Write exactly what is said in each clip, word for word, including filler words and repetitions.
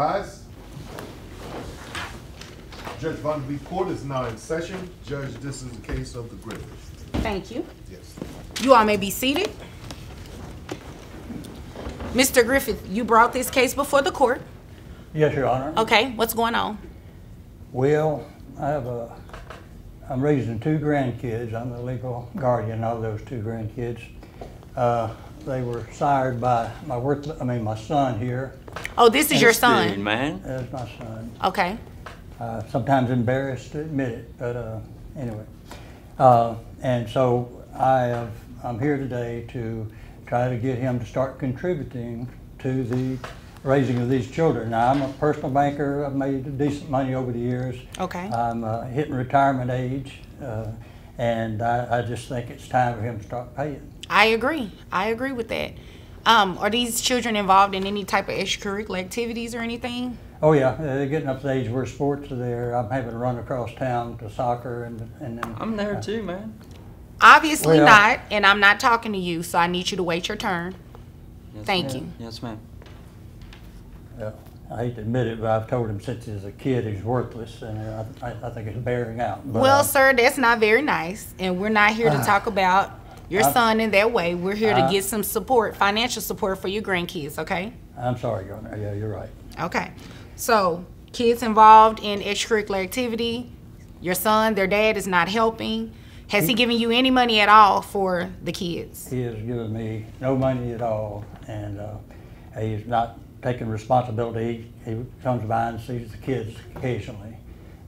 rise. Judge Vonda Bailey Court is now in session. Judge, this is the case of the Griffiths. Thank you. Yes. You all may be seated. Mister Griffith, you brought this case before the court. Yes, Your Honor. Okay, what's going on? Well, I have a, I'm raising two grandkids. I'm the legal guardian of those two grandkids. Uh, they were sired by my work, I mean, my son here. Oh, this is and your son? Good, man. That's my son. Okay. Uh, sometimes embarrassed to admit it, but uh, anyway. Uh, and so I have, I'm here today to try to get him to start contributing to the raising of these children. Now, I'm a personal banker. I've made decent money over the years. Okay. I'm uh, hitting retirement age, uh, and I, I just think it's time for him to start paying. I agree. I agree with that. Um, are these children involved in any type of extracurricular activities or anything? Oh, yeah. They're getting up to the age where sports are there. I'm having to run across town to soccer. and, and then, I'm there, uh, too, man. Obviously well, not, and I'm not talking to you, so I need you to wait your turn. Yes, Thank you. Yes, ma'am. Uh, I hate to admit it, but I've told him since he's a kid he's worthless, and uh, I, I think it's bearing out. But, well, uh, sir, that's not very nice, and we're not here to uh, talk about your I, son in that way. We're here I, to get some support, financial support for your grandkids, okay? I'm sorry, Your Honor. Yeah, you're right. Okay. So, kids involved in extracurricular activity, your son, their dad is not helping. Has he, he given you any money at all for the kids? He has given me no money at all, and uh, he's not taking responsibility. He, he comes by and sees the kids occasionally,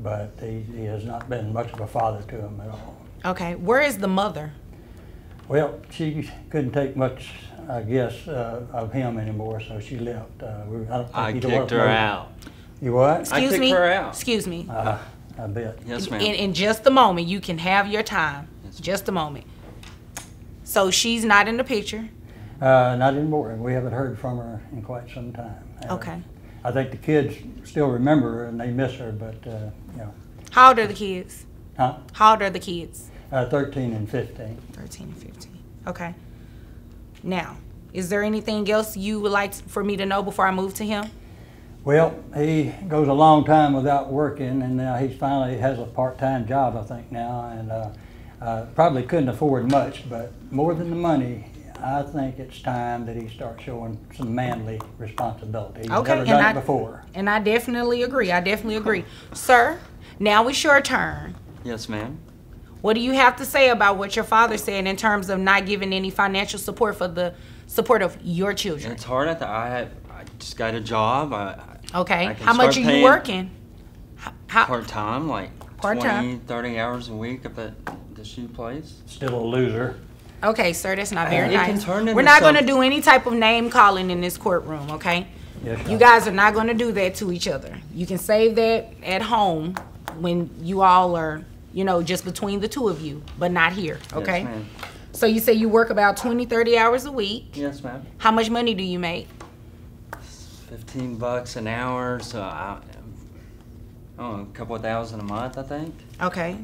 but he, he has not been much of a father to them at all. Okay. Where is the mother? Well, she couldn't take much, I guess, uh, of him anymore, so she left. Uh, we, I, don't I kicked her more. out. You what? Excuse I kicked me? her out. Excuse me. Uh, I bet. Yes, ma'am. In, in just a moment, you can have your time. Yes, just a moment. So she's not in the picture? Uh, not anymore. We haven't heard from her in quite some time. Okay. Uh, I think the kids still remember her and they miss her, but, uh, you know. How old are the kids? Huh? How old are the kids? Uh, thirteen and fifteen. thirteen and fifteen. Okay. Now, is there anything else you would like for me to know before I move to him? Well, he goes a long time without working, and now he finally has a part-time job, I think, now, and uh, uh, probably couldn't afford much, but more than the money, I think it's time that he starts showing some manly responsibility. He's okay, never done I, it before. And I definitely agree. I definitely agree. Sir, now it's your turn. Yes, ma'am. What do you have to say about what your father said in terms of not giving any financial support for the support of your children? It's hard at the I have I just got a job. I, Okay, I can how much are you working? Part-time, like part twenty, thirty hours a week up at the shoe place. Still a loser. Okay, sir, that's not very nice. We're not going to do any type of name calling in this courtroom, okay? Yes, you guys are not going to do that to each other. You can save that at home when you all are, you know, just between the two of you, but not here, okay? Yes, ma'am. So you say you work about twenty, thirty hours a week. Yes, ma'am. How much money do you make? Fifteen bucks an hour, so I, I don't know, a couple of thousand a month, I think. Okay.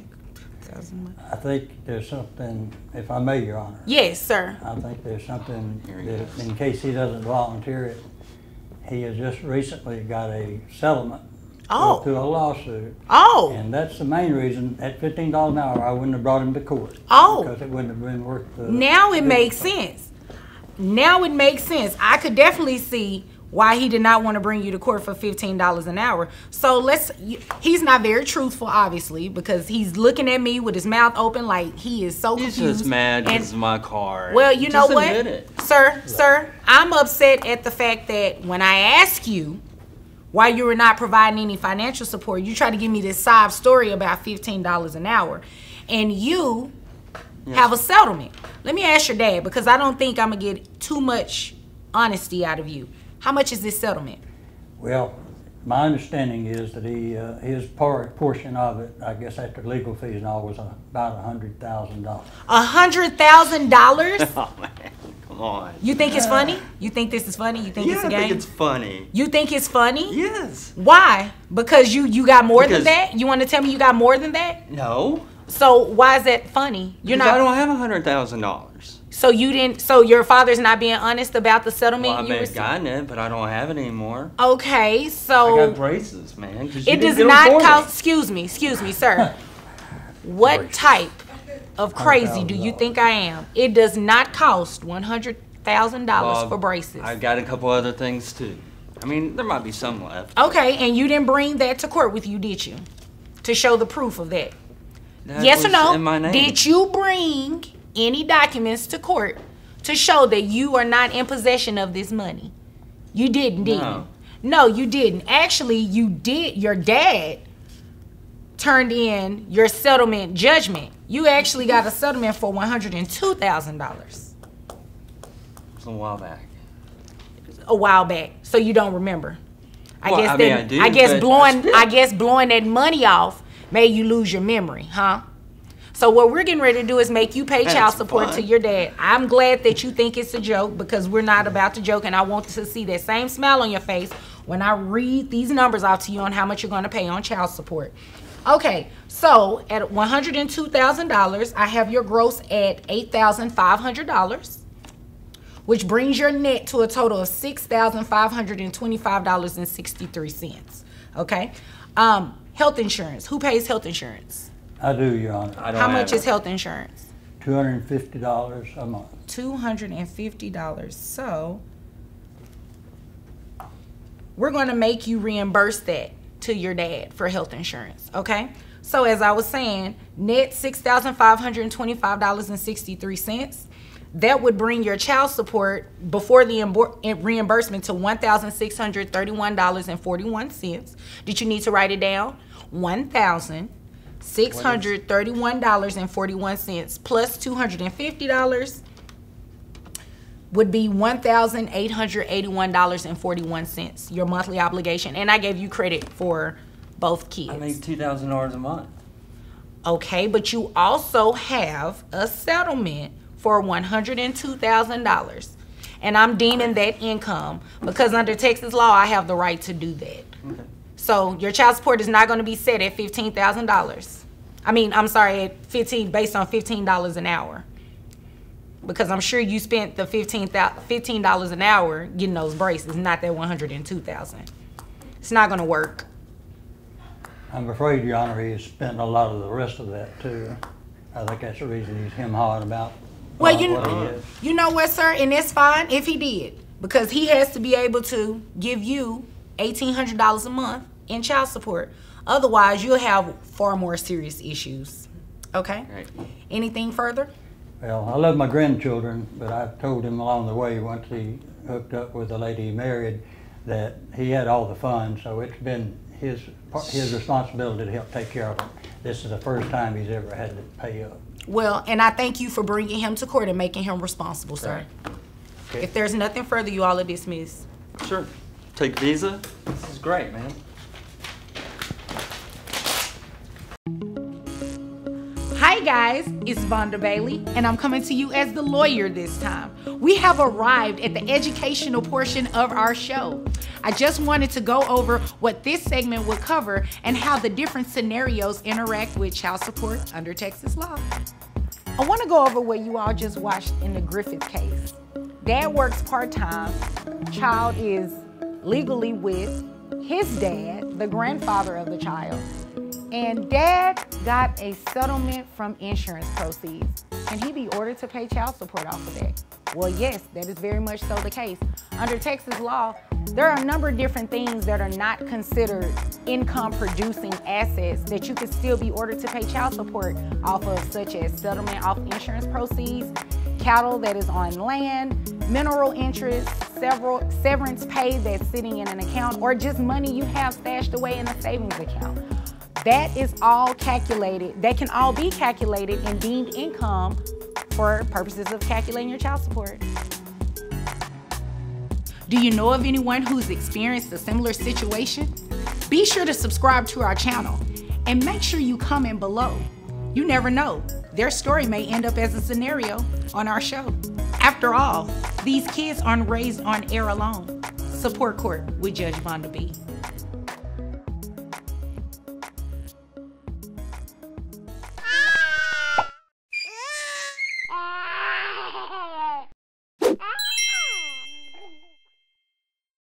I think there's something, if I may, Your Honor. Yes, sir. I think there's something that, in case he doesn't volunteer it, he has just recently got a settlement oh. through a lawsuit. Oh. And that's the main reason. At fifteen dollars an hour, I wouldn't have brought him to court. Oh. Because it wouldn't have been worth the. Now it makes sense. Now it makes sense. I could definitely see why he did not want to bring you to court for fifteen dollars an hour. So let's, he's not very truthful, obviously, because he's looking at me with his mouth open like he is so confused. He's just mad because my car. Well, you know what, sir, sir, I'm upset at the fact that when I asked you why you were not providing any financial support, you tried to give me this sob story about fifteen dollars an hour, and you have a settlement. Let me ask your dad, because I don't think I'm going to get too much honesty out of you. How much is this settlement? Well, my understanding is that he uh, his part portion of it, I guess after legal fees and all, was uh, about a hundred thousand dollars. A hundred thousand dollars? Oh man, come on! You think it's funny? You think this is funny? You think yeah, it's a game? I think it's funny. You think it's funny? Yes. Why? Because you you got more because than that. You want to tell me you got more than that? No. So why is that funny? You're because not. I don't have a hundred thousand dollars. So you didn't, so your father's not being honest about the settlement? Well, I may have gotten it, but I don't have it anymore. Okay, so. I got braces, man. It does not cost, excuse me, excuse me, sir. What type of crazy do you think I am? It does not cost one hundred thousand dollars well, for braces. I got a couple other things too. I mean, there might be some left. Okay, and you didn't bring that to court with you, did you? To show the proof of that? That yes or no? In my name. Did you bring any documents to court to show that you are not in possession of this money? You didn't, did no. you? No, you didn't. Actually, you did. Your dad turned in your settlement judgment. You actually got a settlement for one hundred two thousand dollars. It's a while back. A while back, so you don't remember. I well, guess I, mean, that, I, do, I guess blowing I guess blowing that money off made you lose your memory, huh? So what we're getting ready to do is make you pay child support to your dad. I'm glad that you think it's a joke because we're not about to joke, and I want to see that same smile on your face when I read these numbers out to you on how much you're going to pay on child support. Okay, so at one hundred two thousand dollars, I have your gross at eight thousand five hundred dollars, which brings your net to a total of six thousand five hundred twenty-five dollars and sixty-three cents, okay? Um, health insurance, who pays health insurance? I do, Your Honor. I don't How much is health insurance? two hundred fifty dollars a month. two hundred fifty dollars, so we're gonna make you reimburse that to your dad for health insurance, okay? So as I was saying, net six thousand five hundred twenty-five dollars and sixty-three cents. That would bring your child support before the reimbursement to one thousand six hundred thirty-one dollars and forty-one cents. Did you need to write it down? one thousand six hundred thirty-one dollars and forty-one cents plus two hundred fifty dollars would be one thousand eight hundred eighty-one dollars and forty-one cents, your monthly obligation. And I gave you credit for both kids. I make two thousand dollars a month. Okay, but you also have a settlement for one hundred two thousand dollars, and I'm deeming that income because under Texas law, I have the right to do that. Okay. So your child support is not going to be set at fifteen thousand dollars. I mean, I'm sorry, at fifteen based on fifteen dollars an hour, because I'm sure you spent the fifteen dollars an hour getting those braces, not that one hundred two thousand dollars. It's not going to work. I'm afraid, Your Honor, he's spent a lot of the rest of that too. I think that's the reason he's him hawing about. Well, you know, you know what, sir, and it's fine if he did, because he has to be able to give you eighteen hundred dollars a month in child support. Otherwise, you'll have far more serious issues. Okay? Right. Anything further? Well, I love my grandchildren, but I told him along the way once he hooked up with the lady he married that he had all the fun, so it's been his his responsibility to help take care of them. This is the first time he's ever had to pay up. Well, and I thank you for bringing him to court and making him responsible, sir. Okay. If there's nothing further, you all are dismissed. Sure. Take Visa. This is great, man. Hi, guys. It's Vonda Bailey, and I'm coming to you as the lawyer this time. We have arrived at the educational portion of our show. I just wanted to go over what this segment would cover and how the different scenarios interact with child support under Texas law. I want to go over what you all just watched in the Griffith case. Dad works part-time. Child is legally with his dad, the grandfather of the child. And Dad got a settlement from insurance proceeds. Can he be ordered to pay child support off of that? Well, yes, that is very much so the case. Under Texas law, there are a number of different things that are not considered income-producing assets that you could still be ordered to pay child support off of, such as settlement off insurance proceeds, cattle that is on land, mineral interest, several severance pay that's sitting in an account, or just money you have stashed away in a savings account. That is all calculated. That can all be calculated and deemed income for purposes of calculating your child support. Do you know of anyone who's experienced a similar situation? Be sure to subscribe to our channel and make sure you comment below. You never know, their story may end up as a scenario on our show. After all, these kids aren't raised on air alone. Support Court with Judge Vonda B.